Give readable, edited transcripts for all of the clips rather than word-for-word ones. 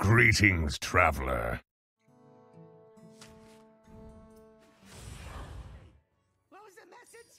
Greetings, traveler. What was the message?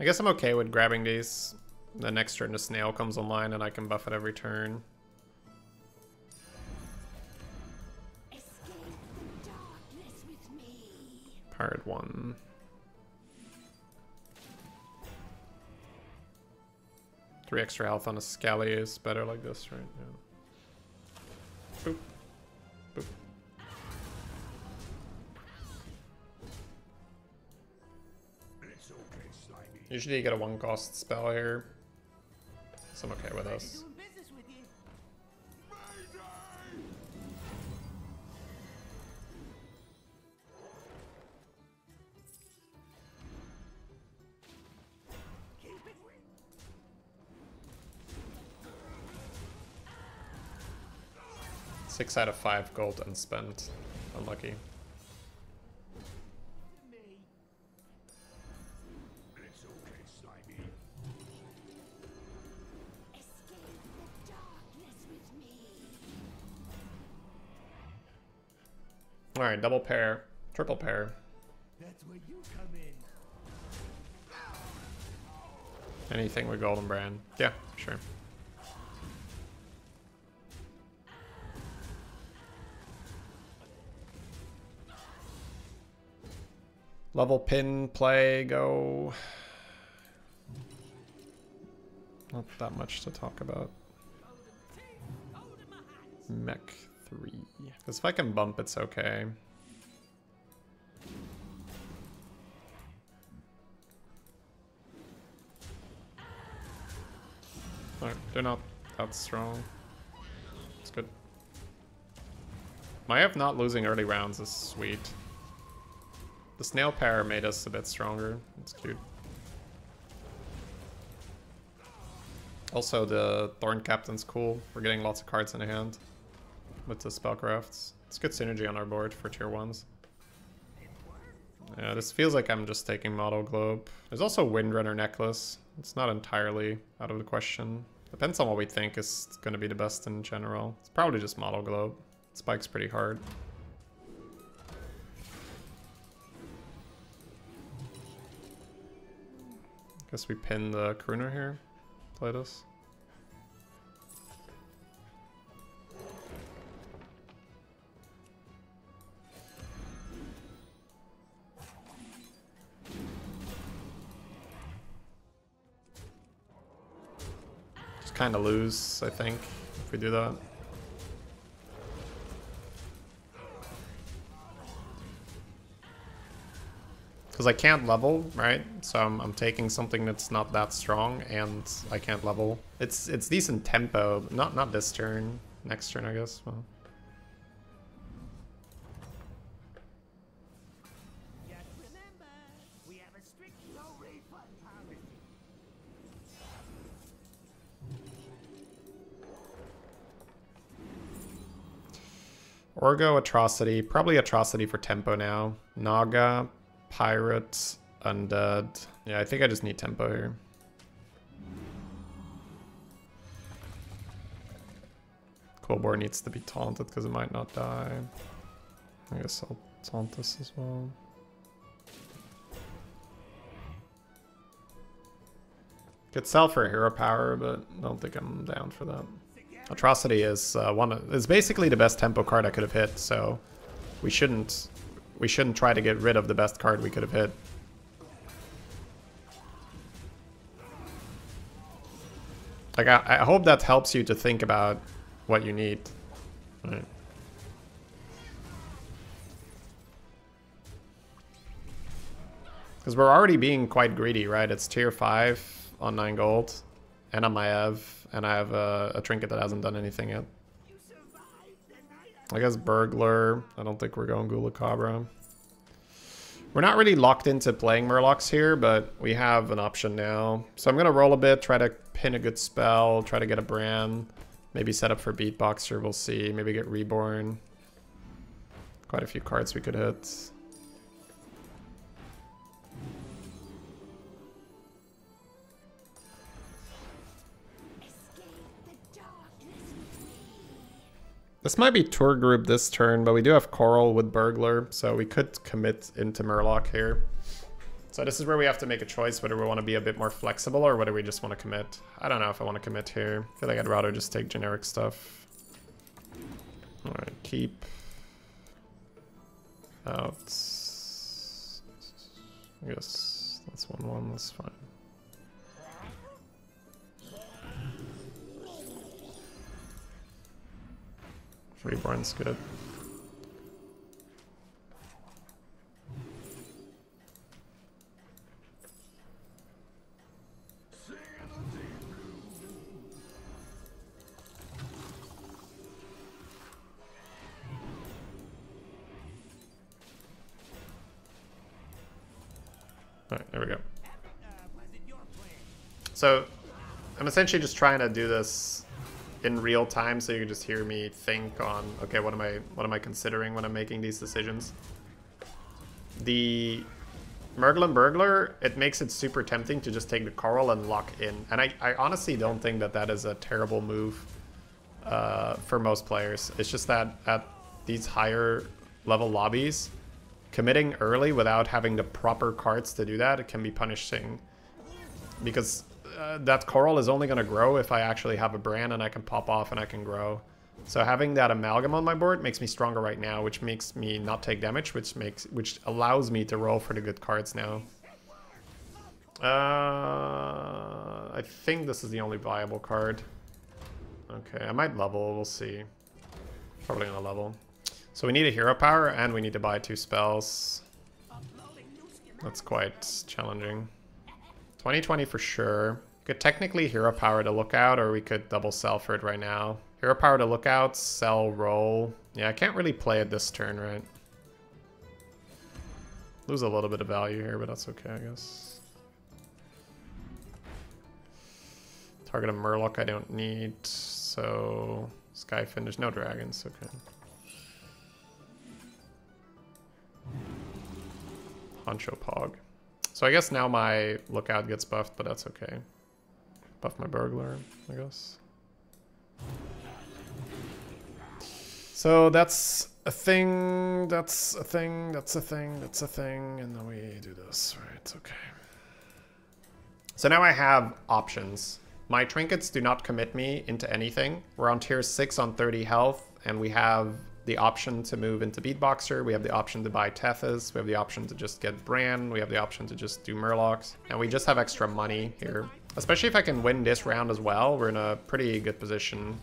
I guess I'm okay with grabbing these. The next turn the snail comes online and I can buff it every turn. Pirate one. Three extra health on a Scally is better like this, right? Yeah. Boop. Boop. It's okay, slimy. Usually you get a 1-cost spell here. So I'm okay with this. Six out of 5 gold unspent. Unlucky. It's okay, slimy. Escape the darkness with me. All right, double pair, triple pair. That's where you come in. Anything with Golden Brand? Yeah, sure. Level, pin, play, go. Not that much to talk about. Mech 3. Because if I can bump, it's okay. Alright, they're not that strong. It's good. Maiev not losing early rounds is sweet. The snail power made us a bit stronger. It's cute. Also, the Thorn Captain's cool. We're getting lots of cards in hand with the spellcrafts. It's good synergy on our board for tier 1s. Yeah, this feels like I'm just taking Model Globe. There's also Windrunner Necklace. It's not entirely out of the question. Depends on what we think is going to be the best in general. It's probably just Model Globe. It spikes pretty hard. Guess we pin the crooner here. Play this. Just kind of lose, I think, if we do that. Because I can't level, right? So I'm taking something that's not that strong, and I can't level. It's decent tempo, but not this turn. Next turn, I guess. Well. Orgo, Atrocity. Probably Atrocity for tempo now. Naga. Pirates, Undead. Yeah, I think I just need tempo here. Kobold needs to be taunted because it might not die. I guess I'll taunt this as well. Could sell for a hero power, but I don't think I'm down for that. Atrocity is is basically the best tempo card I could have hit, so we shouldn't. We shouldn't try to get rid of the best card we could have hit. Like, I hope that helps you to think about what you need. All right. Because we're already being quite greedy, right? It's tier 5 on 9 gold, and on Maiev, and I have a trinket that hasn't done anything yet. I guess Burglar. I don't think we're going Gulacabra. We're not really locked into playing Murlocs here, but we have an option now. So I'm going to roll a bit, try to pin a good spell, try to get a brand, maybe set up for Beatboxer, we'll see. Maybe get Reborn. Quite a few cards we could hit. This might be Tour Group this turn, but we do have Coral with Burglar, so we could commit into Murloc here. So this is where we have to make a choice, whether we want to be a bit more flexible or whether we just want to commit. I don't know if I want to commit here. I feel like I'd rather just take generic stuff. Alright, keep. Out. I guess that's 1-1, that's fine. Reborn's good. Alright, there we go. So, I'm essentially just trying to do this in real time, so you can just hear me think on, okay, what am I considering when I'm making these decisions. The Murglin Burglar, it makes it super tempting to just take the Coral and lock in, and I honestly don't think that is a terrible move for most players. It's just that at these higher level lobbies, committing early without having the proper cards to do that, it can be punishing, because that Coral is only going to grow if I actually have a brand and I can pop off and I can grow. So having that Amalgam on my board makes me stronger right now, which makes me not take damage, which allows me to roll for the good cards now. I think this is the only viable card. Okay, I might level, we'll see. Probably gonna level. So we need a hero power and we need to buy 2 spells. That's quite challenging. 20/20 for sure. Could technically hero power to Lookout, or we could double sell for it right now. Hero power to Lookout, sell, roll. Yeah, I can't really play it this turn, right? Lose a little bit of value here, but that's okay, I guess. Target a Murloc I don't need, so... Skyfin, there's no dragons, okay. Honcho Pog. So I guess now my Lookout gets buffed, but that's okay. Buff my Burglar, I guess. So that's a thing, that's a thing, that's a thing, that's a thing, and then we do this, right, okay. So now I have options. My trinkets do not commit me into anything. We're on tier 6 on 30 health, and we have the option to move into Beatboxer, we have the option to buy Tethys, we have the option to just get Bran, we have the option to just do Murlocs, and we just have extra money here. Especially if I can win this round as well, we're in a pretty good position.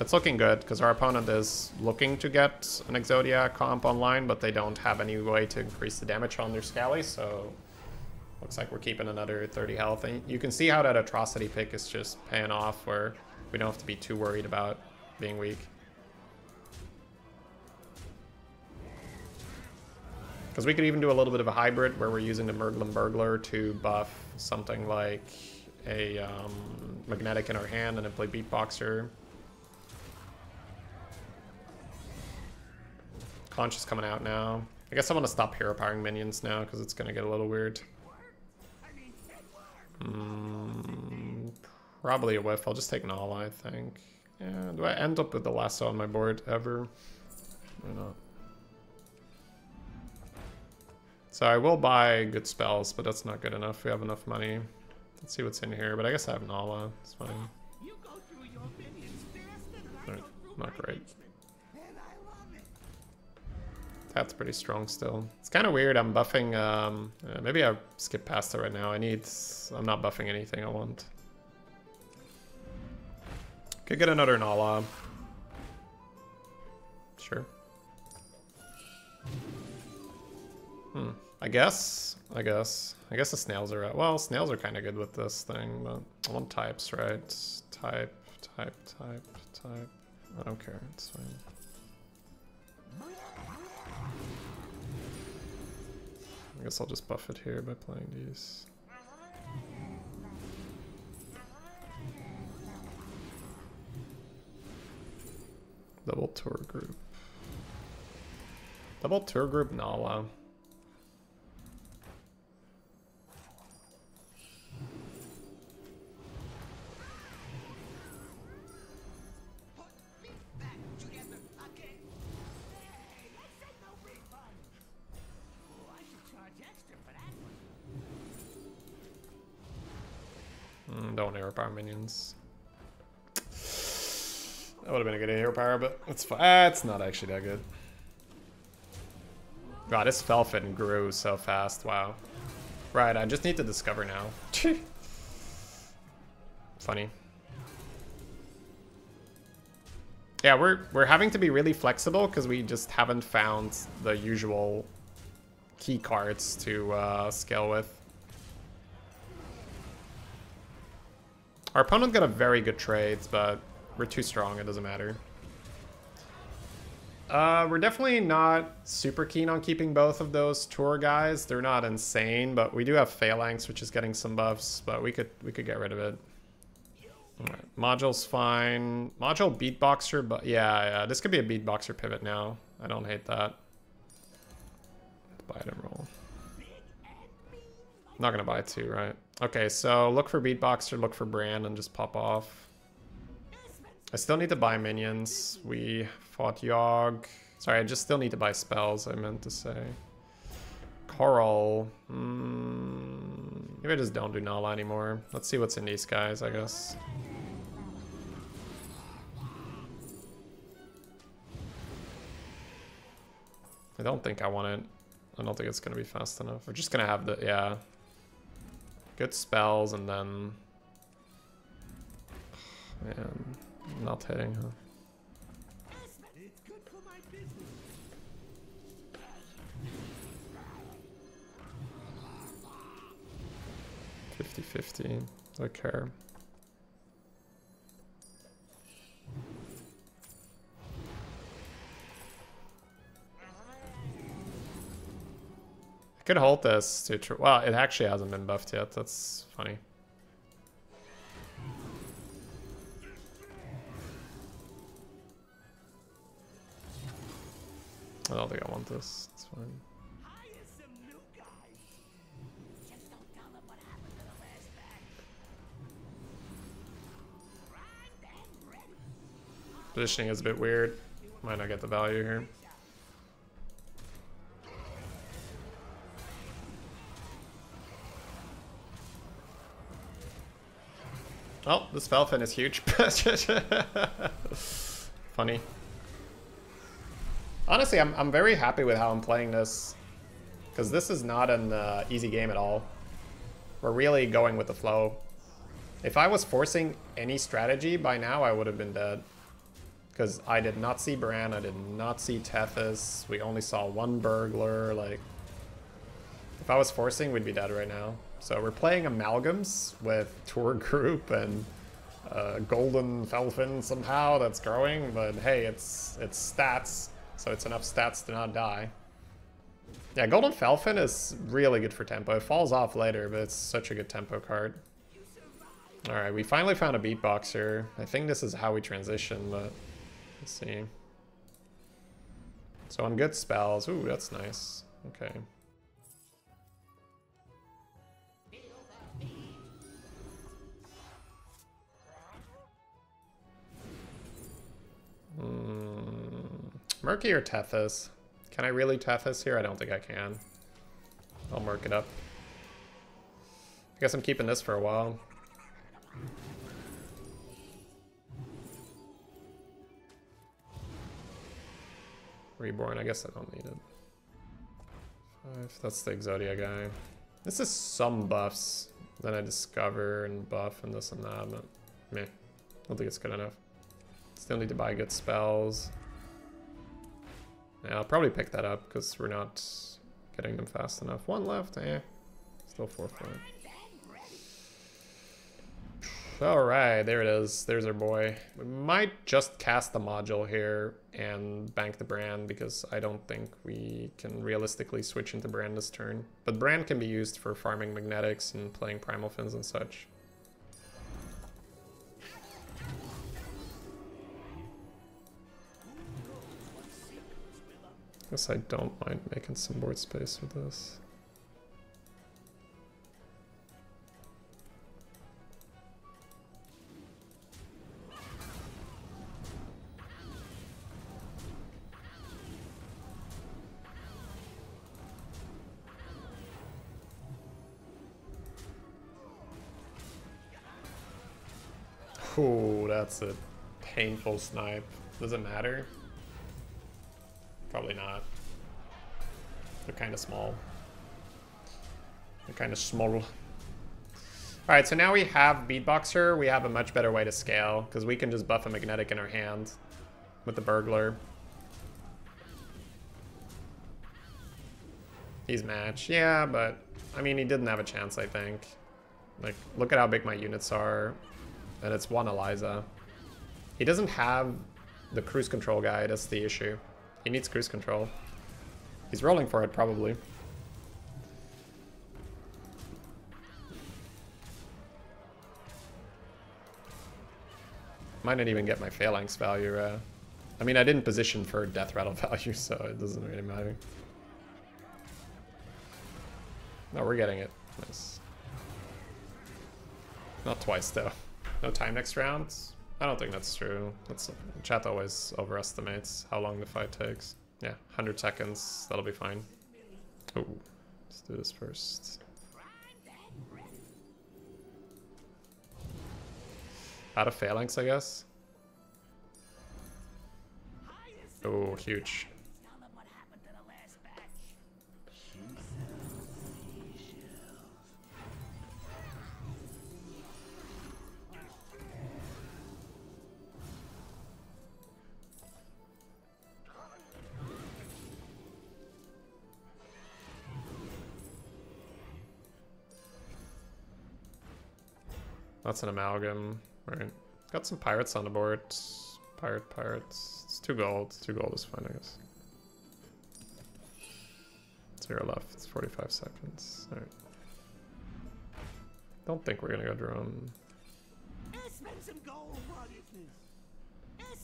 It's looking good, because our opponent is looking to get an Exodia comp online, but they don't have any way to increase the damage on their Scally, so... Looks like we're keeping another 30 health, and you can see how that Atrocity pick is just paying off, where we don't have to be too worried about being weak. Because we could even do a little bit of a hybrid where we're using the Murglin Burglar to buff something like a Magnetic in our hand and then play Beatboxer. Conch is coming out now. I guess I want to stop hero powering minions now because it's going to get a little weird. Probably a whiff. I'll just take Nala, I think. Yeah, do I end up with the lasso on my board ever? Or not? So I will buy good spells, but that's not good enough. We have enough money. Let's see what's in here, but I guess I have Nala. It's fine. Alright, not great. That's pretty strong still. It's kind of weird. I'm buffing... maybe I skip past it right now. I'm not buffing anything I want. Could get another Nala. Sure. I guess the snails are out. Well, snails are kind of good with this thing, but I want types, right? Type. I don't care, it's fine. I guess I'll just buff it here by playing these. Double Tour Group. Double tour group? No, wow. Don't hero power minions. That would have been a good hero power, but it's fine. It's not actually that good. God, this fell fit and grew so fast. Wow. Right, I just need to discover now. Funny. Yeah, we're having to be really flexible because we just haven't found the usual key cards to scale with. Our opponent got a very good trades, but we're too strong, it doesn't matter. We're definitely not super keen on keeping both of those tour guys. They're not insane, but we do have Phalanx, which is getting some buffs, but we could get rid of it. All right. Module's fine. Module beatboxer, but yeah, this could be a beatboxer pivot now. I don't hate that. Buy it and roll. Not gonna buy two, right? Okay, so look for beatboxer, look for brand, and just pop off. I still need to buy minions. We fought Yogg. Sorry, I just still need to buy spells, I meant to say. Coral. Maybe I just don't do Nala anymore. Let's see what's in these guys, I guess. I don't think I want it. I don't think it's going to be fast enough. We're just going to have the, yeah. Good spells, and then... Man, not hitting, huh? $50-50, don't care. I could hold this to true. Well, it actually hasn't been buffed yet. That's funny. I don't think I want this. It's fine. Positioning is a bit weird. Might not get the value here. Oh, this Felfin is huge. Funny. Honestly, I'm very happy with how I'm playing this, because this is not an easy game at all. We're really going with the flow. If I was forcing any strategy by now, I would have been dead, because I did not see Bran, I did not see Tethys, we only saw one burglar. Like, if I was forcing, we'd be dead right now. So we're playing Amalgams with Tour Group and Golden Felfin somehow that's growing, but hey, it's stats, so it's enough stats to not die. Yeah, Golden Felfin is really good for tempo. It falls off later, but it's such a good tempo card. Alright, we finally found a beatboxer. I think this is how we transition, but let's see. So on good spells, ooh, that's nice. Okay. Murky or Tethys? Can I really Tethys here? I don't think I can. I'll murk it up. I guess I'm keeping this for a while. Reborn, I guess I don't need it. Five, that's the Exodia guy. This is some buffs. Then I discover and buff and this and that, but meh. I don't think it's good enough. Still need to buy good spells. Yeah, I'll probably pick that up because we're not getting them fast enough. One left, eh. Still 4-4. Alright, there it is. There's our boy. We might just cast the module here and bank the brand because I don't think we can realistically switch into brand this turn. But brand can be used for farming magnetics and playing primal fins and such. Guess I don't mind making some board space with this. Ooh, that's a painful snipe. Does it matter? Probably not. They're kind of small. They're kind of small. Alright, so now we have Beatboxer. We have a much better way to scale, because we can just buff a Magnetic in our hand with the Burglar. He's match. Yeah, but, I mean, he didn't have a chance, I think. Like, look at how big my units are. And it's one Eliza. He doesn't have the cruise control guy, that's the issue. He needs cruise control. He's rolling for it, probably. Might not even get my phalanx value. I mean, I didn't position for death rattle value, so it doesn't really matter. No, we're getting it. Nice. Not twice, though. No time next round? I don't think that's true. Chat always overestimates how long the fight takes. Yeah, 100 seconds, that'll be fine. Ooh, let's do this first. Out of phalanx, I guess. Ooh, huge. That's an amalgam, right? Got some pirates on the board. Pirates. It's 2 gold. 2 gold is fine, I guess. 0 left. It's 45 seconds. All right. Don't think we're gonna go drone. Spend some gold while you can. It's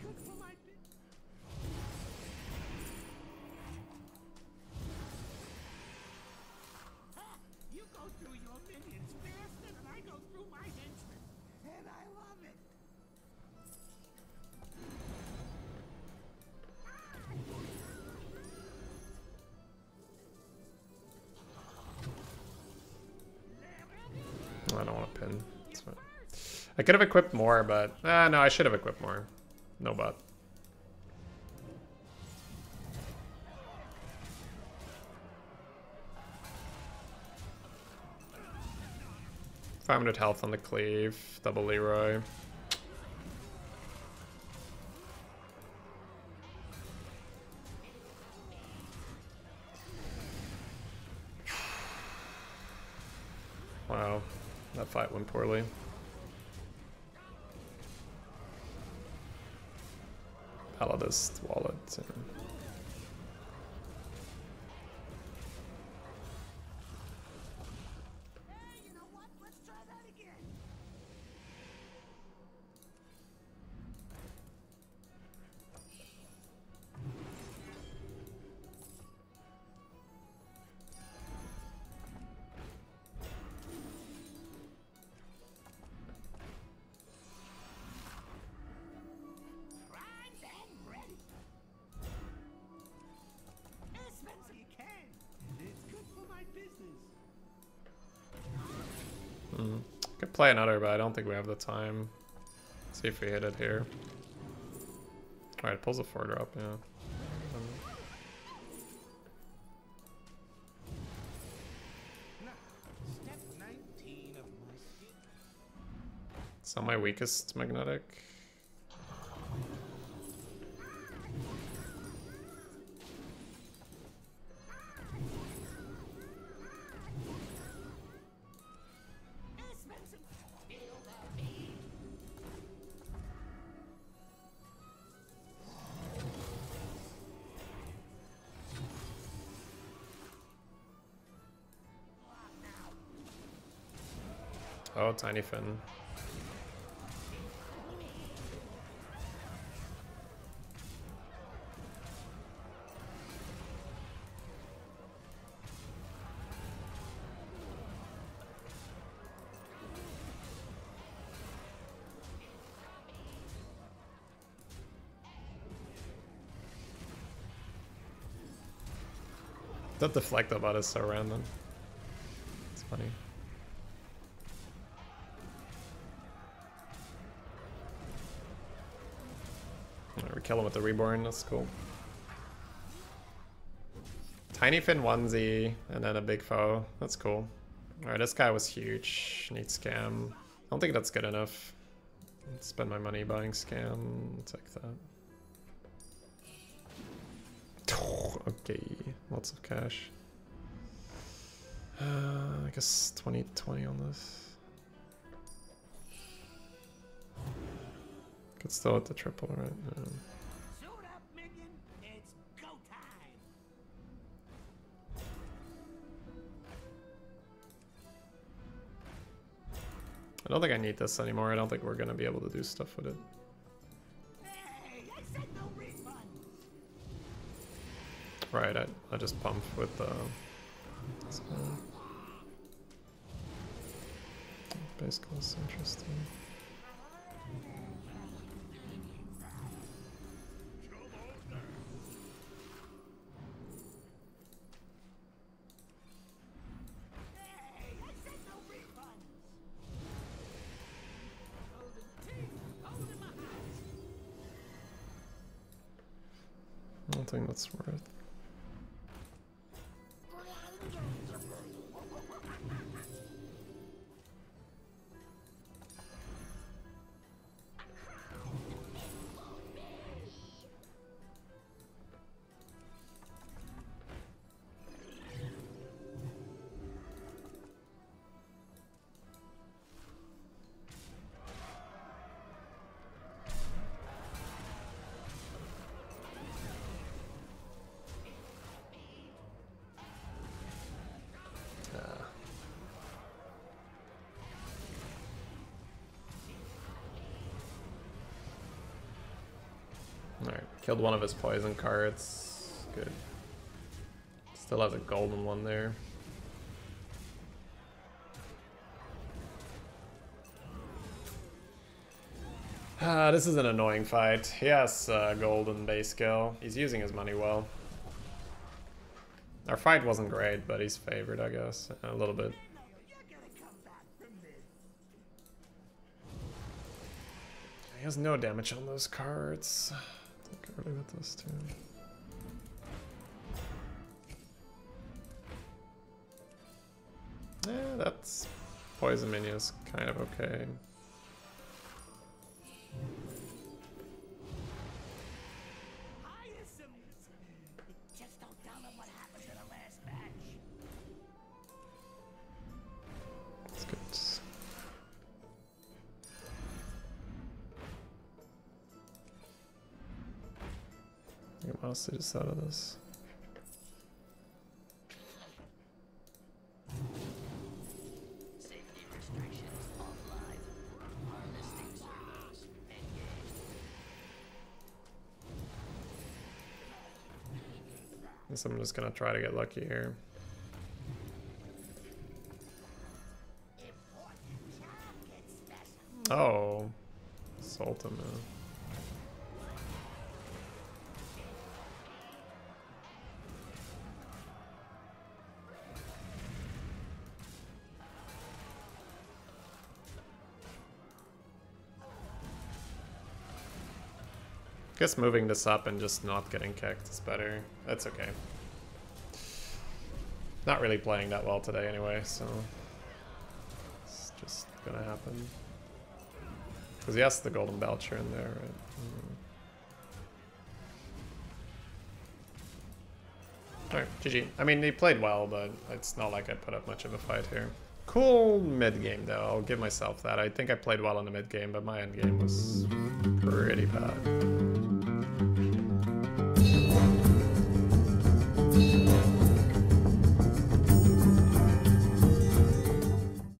good for my. I don't want to pin. It's fine. I could have equipped more, but no, I should have equipped more. No bot. .500 health on the cleave, double Leroy. Wow, that fight went poorly. Paladist wallet. Could play another, but I don't think we have the time. Let's see if we hit it here. Alright, it pulls a 4-drop, yeah. It's not my weakest magnetic. Oh, tiny fin. That deflector bot is so random. It's funny. Alright, we kill him with the reborn, that's cool. Tiny fin onesie, and then a big foe. That's cool. Alright, this guy was huge. Needs scam. I don't think that's good enough. I'll spend my money buying scam. Take that. Okay, lots of cash. I guess 20-20 on this. Could still hit the triple, right? Yeah. Suit up, minion. It's go time. I don't think I need this anymore. I don't think we're gonna be able to do stuff with it. Right, I just pumped with the base goals, interesting. I don't think that's worth. Killed one of his poison cards. Good. Still has a golden one there. This is an annoying fight. He has golden base kill. He's using his money well. Our fight wasn't great, but he's favored, I guess, a little bit. He has no damage on those cards. Get rid of this too. Yeah, that's poison minion is kind of okay. Just don't tell them what happened in the last match. That's good. Get my cities out of this. Safety restrictions offline. Harvesting servers engaged. Guess I'm just gonna try to get lucky here. Oh, Salt him now. I guess moving this up and just not getting kicked is better. That's okay. Not really playing that well today anyway, so it's just gonna happen. Because he has the golden belcher in there, right? Alright, GG. I mean, he played well, but it's not like I put up much of a fight here. Cool mid-game though, I'll give myself that. I think I played well in the mid-game, but my end game was pretty bad.